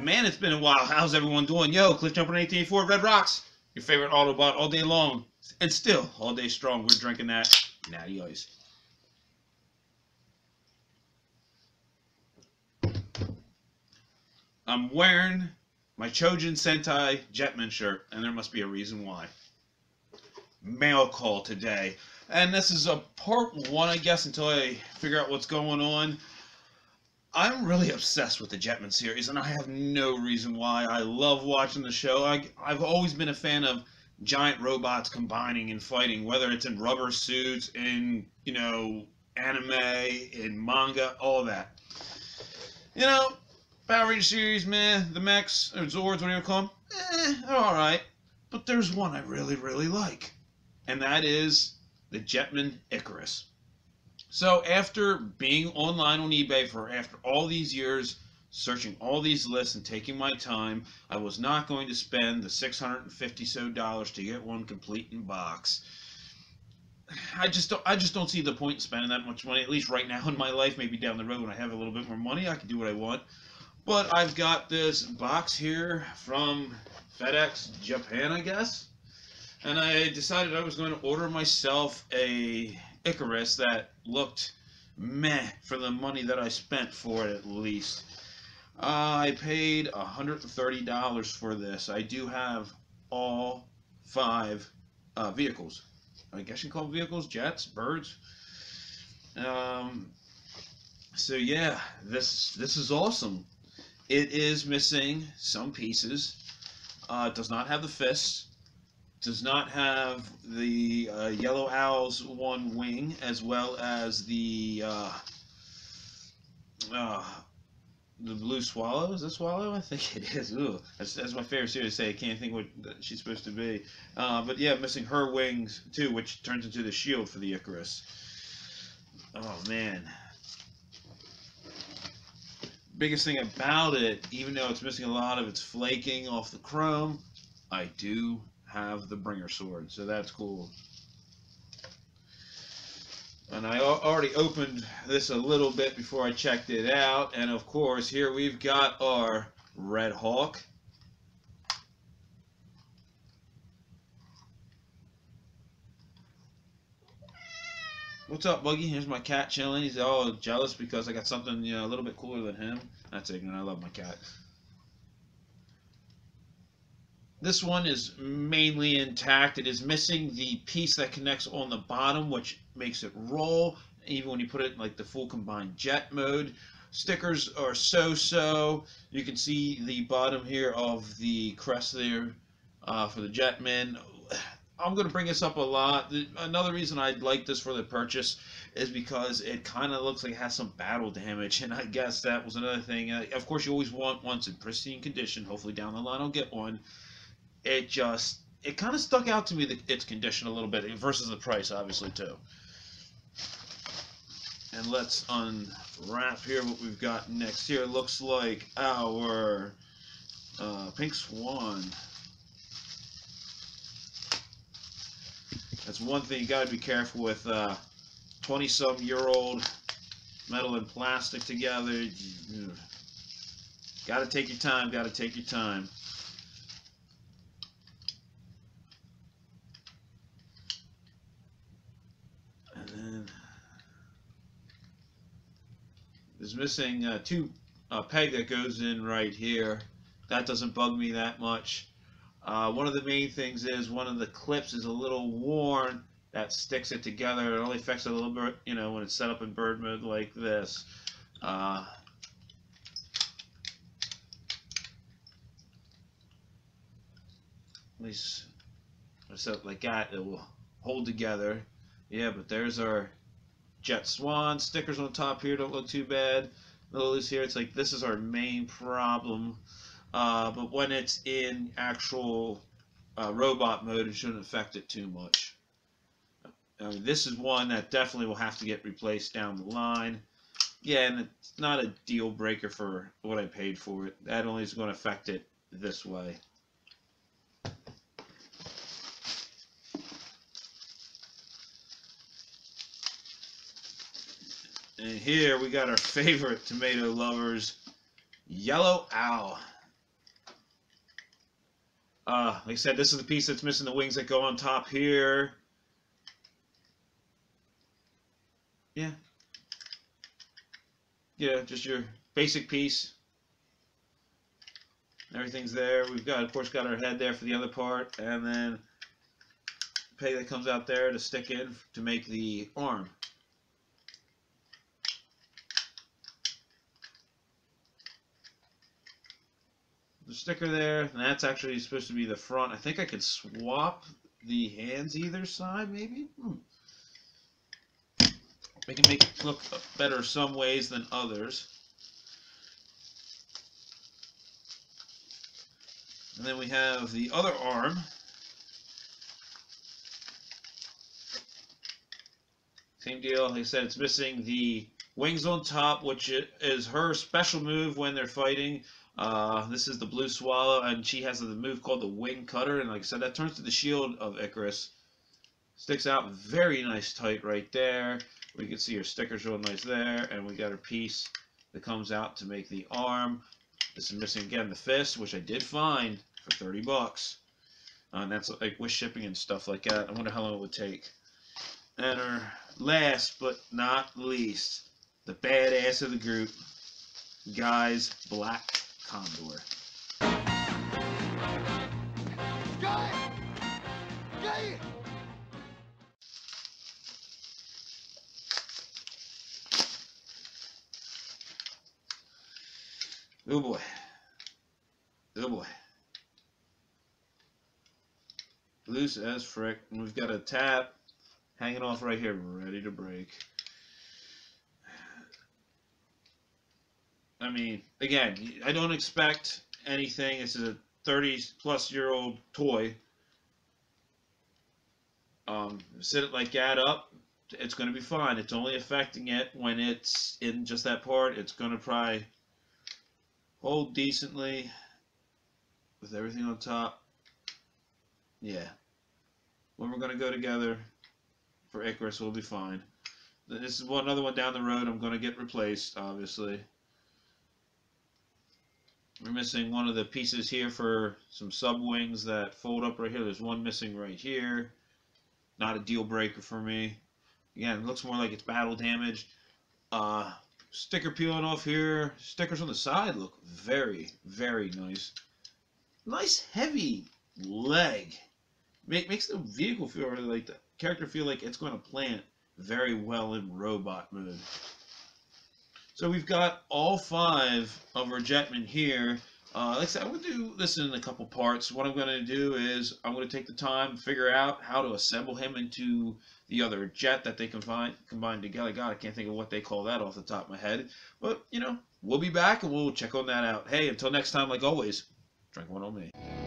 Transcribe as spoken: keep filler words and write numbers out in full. Man, it's been a while. How's everyone doing? Yo, Cliffjumper nineteen eighty-four, Red Rocks, your favorite Autobot all day long and still all day strong. We're drinking that Natty Ice. I'm wearing my Chojin Sentai Jetman shirt, and there must be a reason why. Mail call today. And this is a part one, I guess, until I figure out what's going on. I'm really obsessed with the Jetman series, and I have no reason why. I love watching the show. I, I've always been a fan of giant robots combining and fighting, whether it's in rubber suits, in, you know, anime, in manga, all that. You know, Power Rangers series, man, the mechs, or Zords, whatever you call them, eh, they're alright. But there's one I really, really like, and that is the Jetman Icarus. So after being online on eBay for after all these years, searching all these lists and taking my time, I was not going to spend the six hundred fifty so dollars to get one complete in box. I just don't, I just don't see the point in spending that much money, at least right now in my life. Maybe down the road when I have a little bit more money, I can do what I want. But I've got this box here from FedEx Japan, I guess. And I decided I was going to order myself a Icarus that looked meh for the money that I spent for it, at least. Uh, I paid one hundred thirty dollars for this. I do have all five uh, vehicles. I guess you call them vehicles, jets, birds. Um, so yeah, this this is awesome. It is missing some pieces. Uh, it does not have the fists. Does not have the uh, Yellow Owl's one wing, as well as the uh, uh, the Blue Swallow. Is that Swallow? I think it is. Ooh, that's, that's my favorite series to say. I can't think what she's supposed to be. Uh, but yeah, missing her wings too, which turns into the shield for the Icarus. Oh man. Biggest thing about it, even though it's missing a lot of its flaking off the chrome, I do have the bringer sword, so that's cool. And I already opened this a little bit before I checked it out, and of course here we've got our Red Hawk. What's up, Buggy? Here's my cat chilling. He's all jealous because I got something, you know, a little bit cooler than him. That's ignorant. I love my cat. This one is mainly intact. It is missing the piece that connects on the bottom, which makes it roll. Even when you put it in like the full combined jet mode, stickers are so-so. You can see the bottom here of the crest there uh, for the Jetman. I'm going to bring this up a lot. Another reason I'd like this for the purchase is because it kind of looks like it has some battle damage, and I guess that was another thing. Uh, of course, you always want ones in pristine condition. Hopefully down the line I'll get one. It just, it kind of stuck out to me, that its condition a little bit, versus the price, obviously, too. And let's unwrap here what we've got next here. Looks like our uh, Pink Swan. That's one thing you got to be careful with. Uh, twenty-some-year-old metal and plastic together. You, you, gotta take your time. Gotta take your time. And then there's missing uh, two uh, peg that goes in right here. That doesn't bug me that much. Uh, one of the main things is one of the clips is a little worn. That sticks it together. It only affects it a little bit, you know, when it's set up in bird mode like this. Uh, at least set up like that, it will hold together. Yeah, but there's our Jet Swan. Stickers on top here don't look too bad. A little loose here. It's like this is our main problem. Uh, but when it's in actual uh, robot mode, it shouldn't affect it too much. I mean, this is one that definitely will have to get replaced down the line. Yeah, and it's not a deal breaker for what I paid for it. That only is going to affect it this way. And here we got our favorite tomato lovers, Yellow Owl. Uh, like I said, this is the piece that's missing the wings that go on top here. Yeah. Yeah, just your basic piece. Everything's there. We've got, of course, got our head there for the other part, and then peg that comes out there to stick in to make the arm. The sticker there, and that's actually supposed to be the front. I think I could swap the hands either side, maybe? Hmm. We can make it look better some ways than others. And then we have the other arm. Same deal, like I said, it's missing the wings on top, which is her special move when they're fighting. Uh, this is the Blue Swallow, and she has the move called the Wing Cutter, and like I said, that turns to the shield of Icarus. Sticks out very nice tight right there. We can see her stickers real nice there, and we got her piece that comes out to make the arm. This is missing again the fist, which I did find for thirty bucks. Uh, and that's like with shipping and stuff like that. I wonder how long it would take. And her last but not least, the badass of the group, guys, Black. Condor. Guy! Guy! Oh boy. Oh boy. Loose as frick. And we've got a tap hanging off right here, ready to break. I mean, again, I don't expect anything. This is a thirty-plus-year-old toy. Um, set it like that up, it's going to be fine. It's only affecting it when it's in just that part. It's going to probably hold decently with everything on top. Yeah. When we're going to go together for Icarus, we'll be fine. This is one, another one down the road. I'm going to get replaced, obviously. We're missing one of the pieces here for some sub wings that fold up right here. There's one missing right here. Not a deal breaker for me. Again, it looks more like it's battle damaged. Uh, sticker peeling off here. Stickers on the side look very, very nice. Nice heavy leg. Make, makes the vehicle feel really like the character feel like it's going to plant very well in robot mode. So we've got all five of our Jetman here. Uh, like I said, I'm going to do this in a couple parts. What I'm going to do is I'm going to take the time to figure out how to assemble him into the other jet that they can find, combine together. God, I can't think of what they call that off the top of my head. But, you know, we'll be back and we'll check on that out. Hey, until next time, like always, drink one on me.